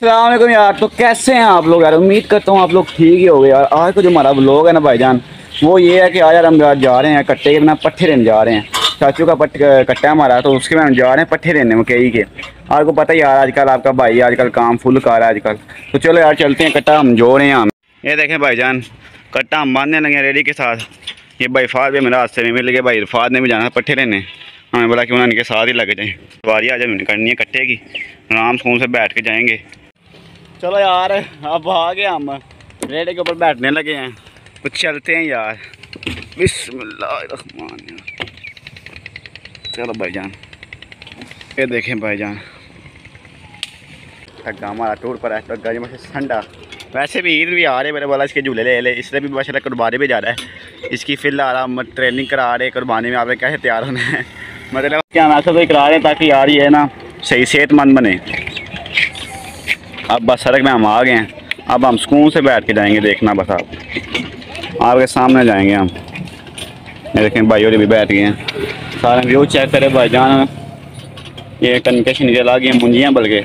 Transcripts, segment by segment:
अस्सलाम वालेकुम यार। तो कैसे हैं आप लोग यार, उम्मीद करता हूँ आप लोग ठीक ही हो गए यार। आज का जो हमारा व्लॉग है ना भाईजान, वो ये है कि आज यार हम जा रहे हैं कट्टे के बिना पट्ठे लेने जा रहे हैं। चाचू का कट्टा हमारा, तो उसके हम जा रहे हैं पट्ठे लेने मकई के। आपको पता ही यार आजकल आपका भाई आजकल काम फुल कार है आजकल। तो चलो यार चलते हैं, कट्टा हम जोड़ रहे हैं। हम ये देखें भाईजान, कट्टा हम बांधने लगे रेडी के साथ। ये भाई फाद भी मेरा रास्ते में मिल गया, भाई फाद ने भी जाना पट्ठे लेने। हमें बोला कि उन्होंने इनके साथ ही लग जाएँ, सवारी आज हमें करनी है कट्टे की, आराम सुकून से बैठ के जाएँगे। चलो यार अब आ गए हम, रेडे के ऊपर बैठने लगे हैं, तो चलते हैं यार। बिस्मिल्लाहिर्रहमानिर्रहीम। चलो भाईजान, ये देखें भाईजान ठगा हमारा टूर पर है, ठगा जी ठंडा। वैसे भी ईद भी आ रही है, मेरे बोला इसके झूले ले ले, इसलिए भी माशाल्लाह कुर्बानी भी जा रहा है। इसकी फिलहाल हम ट्रेनिंग करा रहे हैं, कुर्बानी में आपने कैसे तैयार होना है, मतलब क्या ऐसा तो करा रहे हैं ताकि यार ये है ना सही सेहतमंद बने। अब बस सड़क में हम आ गए हैं, अब हम सुकून से बैठ के जाएंगे। देखना बस आपके सामने जाएंगे हम। देखें भाई और भी बैठ गए हैं, सारे व्यू चेक करें भाईजान। ये तनके से नीचे ला गए मुंजियाँ, बल्कि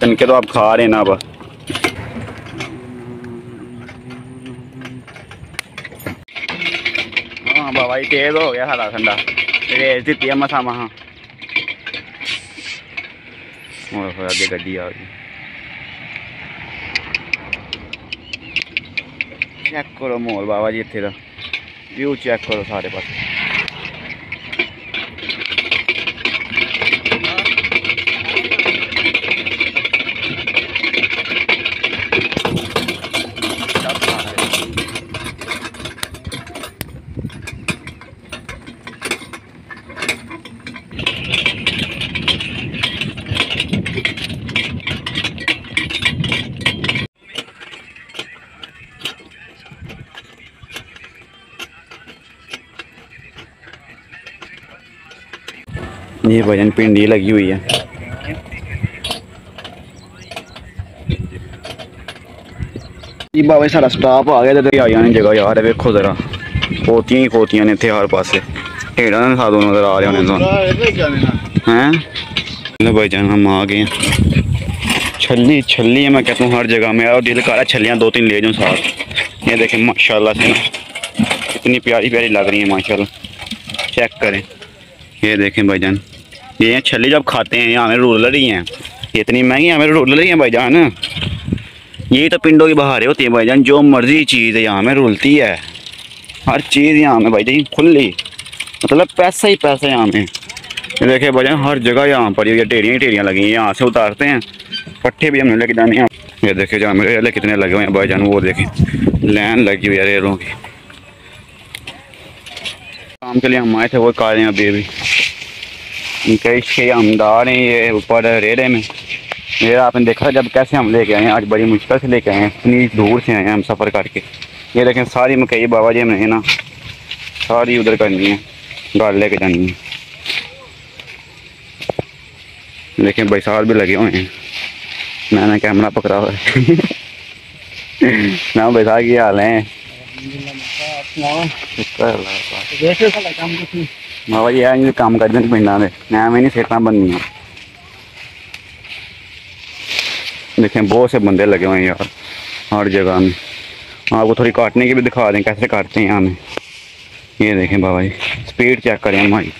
तनके तो आप खा रहे हैं ना। अब हाँ भाई तेज़ हो गया हरा ठंडा, रेस दी मसा वहाँ आगे गड्डी आ गई। चेक करो माहौल बाबा जी, इतने का व्यू चेक करो सारे पास। ये भजन पिंडी लगी हुई है, ये बाबा सारा स्टाफ आ गया। तो आई जगह यार देखो जरा, खोतियां ही खोतियां ने इतने हर पासे, ढेड़ा ने साधु नजर आ रहे हैं। भजन हम आ गए हैं, छल्ली छल्ली है, मैं कहता हूँ हर जगह में। और दिल कर रहा छल्लियाँ दो तीन ले जाऊँ साथ। ये देखें माशाल्लाह से इतनी प्यारी प्यारी लग रही है माशाल्लाह। चेक करें, ये देखें भाईजान, ये छल्ली जब खाते हैं यहाँ हमें रूलर ही हैं, ये इतनी महंगी हमें रूलर ही हैं भाईजान। ये तो पिंडों की बहारें होती हैं भाईजान, जो मर्जी चीज़ है यहाँ में रुलती है, हर चीज़ यहाँ में भाईजान खुली, मतलब पैसा ही पैसा यहाँ में। ये देखें भाईजान हर जगह यहाँ पर ये टेरियाँ ही टेरियाँ लगी हैं। यहाँ से उतारते हैं पट्ठे भी हमने लेके जाने हैं। ये देखे जहाँ मेरे रेले कितने लगे हुए हैं भाईजान, वो देखें लाइन लगी हुई है रेलों की। काम के लिए हम आए थे, वो कारें अभी अभी इनके इसके हम दा रहे हैं ये ऊपर रेड़े में। रेड़ा आपने देखा जब कैसे हम लेके आए हैं, आज बड़ी मुश्किल से लेके आए हैं, इतनी दूर से आए हैं हम सफ़र करके। ये देखें सारी मकई बाबा जी हमने ना सारी उधर करनी है, गाड़ी लेके जानी है। देखें बैसार भी लगे हुए हैं, मैंने कैमरा पकड़ा हुआ है ना। बैसार की हाल है बाबा जी यार, काम कर दें पिंडा में, नया में नहीं सेटना बननी है। देखें बहुत से बंदे लगे हुए हैं यार हर जगह में। आपको थोड़ी काटने की भी दिखा दें कैसे काटते हैं यहाँ में। ये देखें बाबा जी स्पीड चेक करें हमारी।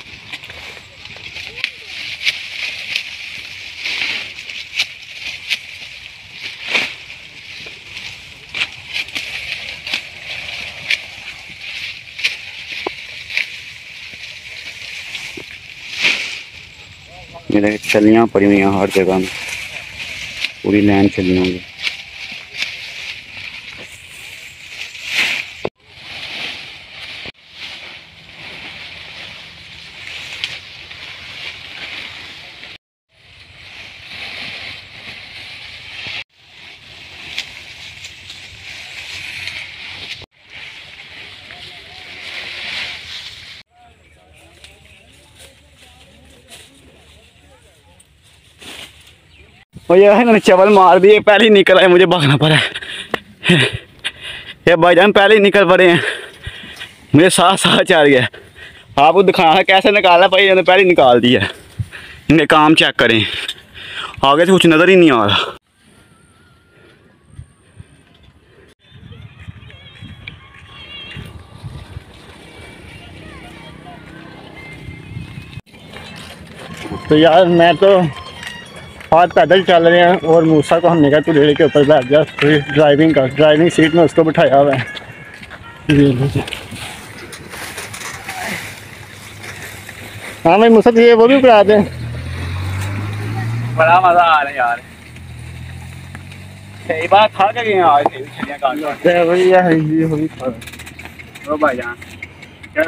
ये देखें छल्लियाँ पड़ी हुई हैं हर जगह में, पूरी लाइन छल्लियाँ हुई। ये है ना चवल मार दिए, पहले ही निकल आए, मुझे भागना पड़ा। ये भाईजान पहले ही निकल पड़े हैं, मुझे साथ चल गया। आपको दिखाना कैसे निकाला भाई, मैंने पहले ही निकाल दिया। इनके काम चेक करें, आगे से कुछ नज़र ही नहीं आ रहा। तो यार मैं तो हाथ पैदल चल रहे हैं और मूसा को हमने कहा तू रेल के ऊपर बैठ जा, फिर ड्राइविंग सीट में उसको बिठाया हुआ है। हाँ भाई मूसा ये वो भी करा दें, बड़ा मज़ा आ रहा है यार। सही बात खा के गए आज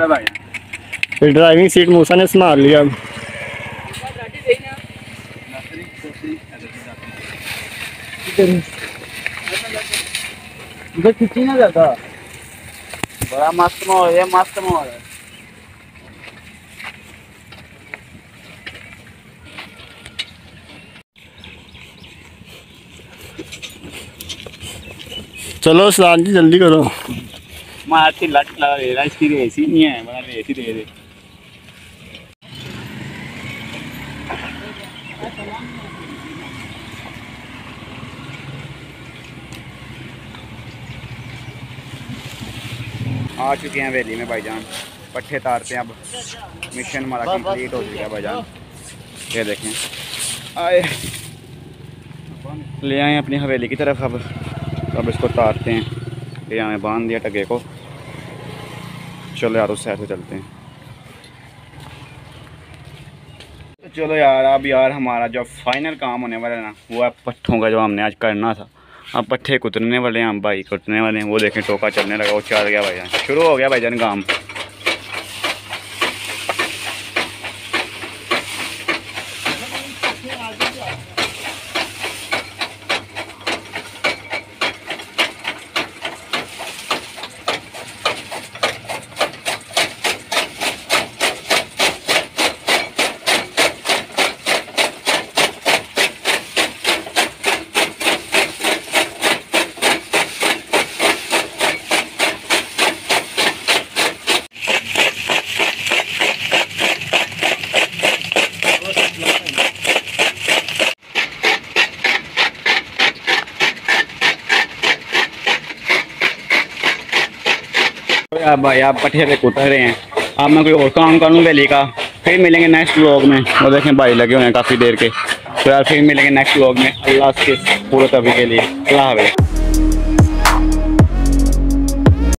भाई, ड्राइविंग सीट मूसा ने संभाल लिया। इधर खिंची ना जाता, बड़ा मस्त माहौल है, मस्त माहौल है। चलो स्नान जी जल्दी करो, मारती लट लगा दे रहा, इसकी रेस ही नहीं है, बड़ा रेस ही दे दे। आ चुके हैं वैली में भाईजान, पट्ठे तारते हैं, अब मिशन हमारा कंप्लीट हो चुका है भाईजान। ये देखें आए ले आए अपनी हवेली की तरफ, अब इसको तारते हैं, ले आए बांध दिया टगे को। चलो यार उस साइड से चलते हैं। तो चलो यार अब यार हमारा जो फाइनल काम होने वाला है ना वो है पट्ठों का, जो हमने आज करना था। अब पट्ठे कुतरने वाले हैं, हम भाई कुतरने वाले हैं। वो देखें टोका चलने लगा, वो चल गया भाईजान, शुरू हो गया भाईजान काम। अब भाई आप पट्ठे पे कुतर रहे हैं, अब मैं कोई और काम कर लूँ वैली का, फिर मिलेंगे नेक्स्ट व्लॉग में। वो देखें भाई लगे हुए हैं काफ़ी देर के, तो यार फिर मिलेंगे नेक्स्ट व्लॉग में। अल्लाह के पूरे तभी के लिए अल्लाह हाफ़िज़।